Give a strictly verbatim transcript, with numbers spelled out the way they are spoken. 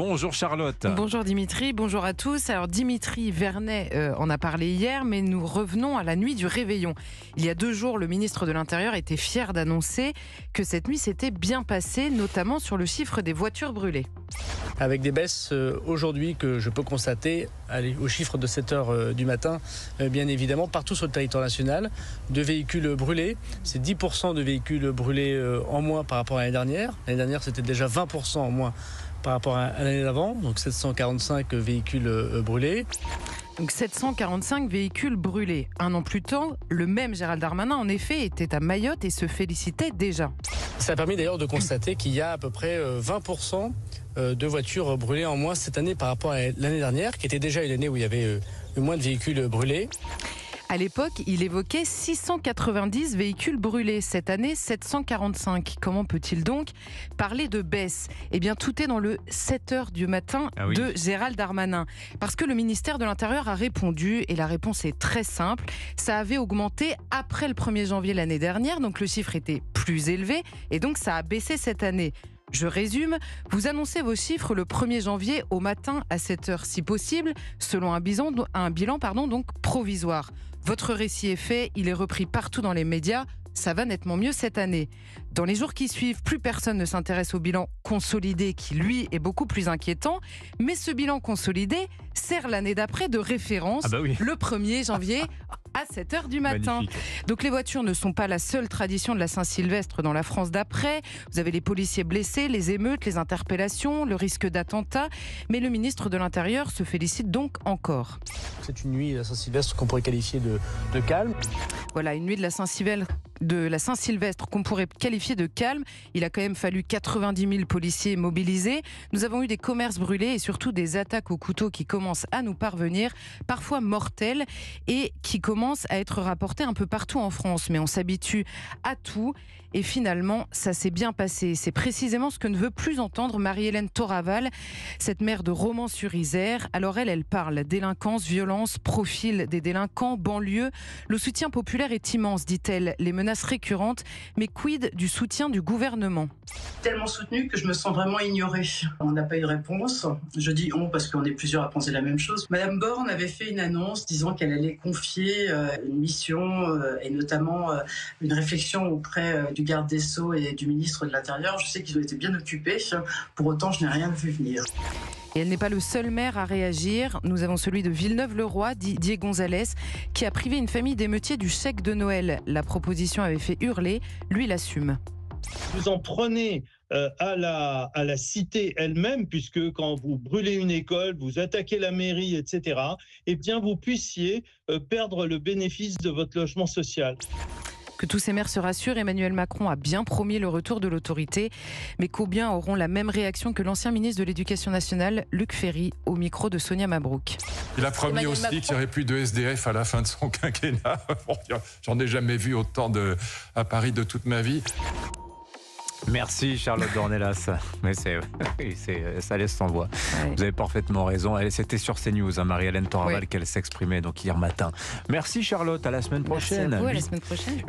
Bonjour Charlotte. Bonjour Dimitri, bonjour à tous. Alors Dimitri Vernet euh, en a parlé hier, mais nous revenons à la nuit du réveillon. Il y a deux jours, le ministre de l'Intérieur était fier d'annoncer que cette nuit s'était bien passée, notamment sur le chiffre des voitures brûlées. Avec des baisses euh, aujourd'hui que je peux constater allez, au chiffre de sept heures euh, du matin, euh, bien évidemment, partout sur le territoire national, de véhicules brûlés. C'est dix pour cent de véhicules brûlés euh, en moins par rapport à l'année dernière. L'année dernière, c'était déjà vingt pour cent en moins par rapport à l'année d'avant, donc sept cent quarante-cinq véhicules brûlés. Donc sept cent quarante-cinq véhicules brûlés. Un an plus tôt, le même Gérald Darmanin, en effet, était à Mayotte et se félicitait déjà. Ça a permis d'ailleurs de constater qu'il y a à peu près vingt pour cent de voitures brûlées en moins cette année par rapport à l'année dernière, qui était déjà une année où il y avait le moins de véhicules brûlés. À l'époque, il évoquait six cent quatre-vingt-dix véhicules brûlés. Cette année, sept cent quarante-cinq. Comment peut-il donc parler de baisse? Eh bien, tout est dans le sept heures du matin ah oui. de Gérald Darmanin. Parce que le ministère de l'Intérieur a répondu, et la réponse est très simple. Ça avait augmenté après le premier janvier l'année dernière, donc le chiffre était plus élevé, et donc ça a baissé cette année. Je résume, vous annoncez vos chiffres le premier janvier au matin à sept heures si possible, selon un bilan, un bilan pardon, donc provisoire. Votre récit est fait, il est repris partout dans les médias, ça va nettement mieux cette année. Dans les jours qui suivent, plus personne ne s'intéresse au bilan consolidé qui, lui, est beaucoup plus inquiétant. Mais ce bilan consolidé sert l'année d'après de référence, ah bah oui. le premier janvier à sept heures du matin. Magnifique. Donc les voitures ne sont pas la seule tradition de la Saint Sylvestre dans la France d'après. Vous avez les policiers blessés, les émeutes, les interpellations, le risque d'attentat. Mais le ministre de l'Intérieur se félicite donc encore. C'est une nuit de la Saint Sylvestre qu'on pourrait qualifier de, de calme. Voilà, une nuit de la Saint Sylvestre. de la Saint-Sylvestre qu'on pourrait qualifier de calme. Il a quand même fallu quatre-vingt-dix mille policiers mobilisés. Nous avons eu des commerces brûlés et surtout des attaques au couteau qui commencent à nous parvenir, parfois mortelles, et qui commencent à être rapportées un peu partout en France. Mais on s'habitue à tout et finalement, ça s'est bien passé. C'est précisément ce que ne veut plus entendre Marie-Hélène Toraval, cette maire de Romans-sur-Isère. Alors elle, elle parle délinquance, violence, profil des délinquants, banlieue. Le soutien populaire est immense, dit-elle. Les menaces récurrente, mais quid du soutien du gouvernement? Tellement soutenu que je me sens vraiment ignorée. On n'a pas eu de réponse. Je dis on parce qu'on est plusieurs à penser la même chose. Madame Borne avait fait une annonce disant qu'elle allait confier une mission et notamment une réflexion auprès du garde des Sceaux et du ministre de l'Intérieur. Je sais qu'ils ont été bien occupés. Pour autant, je n'ai rien vu venir. Et elle n'est pas le seul maire à réagir. Nous avons celui de Villeneuve-le-Roi, Didier Gonzalès, qui a privé une famille d'émeutiers du chèque de Noël. La proposition avait fait hurler, lui l'assume. Vous en prenez euh, à, la, à la cité elle-même, puisque quand vous brûlez une école, vous attaquez la mairie, et cetera, eh bien vous puissiez euh, perdre le bénéfice de votre logement social. Que tous ces maires se rassurent, Emmanuel Macron a bien promis le retour de l'autorité. Mais combien auront la même réaction que l'ancien ministre de l'Éducation nationale, Luc Ferry, au micro de Sonia Mabrouk? Il a promis Emmanuel aussi Macron... qu'il n'y aurait plus de S D F à la fin de son quinquennat. Bon, j'en ai jamais vu autant de, à Paris de toute ma vie. Merci Charlotte d'Ornellas. Mais c'est, c'est, ça laisse sans voix. Ouais. Vous avez parfaitement raison. Elle, c'était sur CNews, hein, Marie-Hélène Toraval, ouais. qu'elle s'exprimait donc hier matin. Merci Charlotte, à la semaine prochaine. Merci à vous, à la semaine prochaine.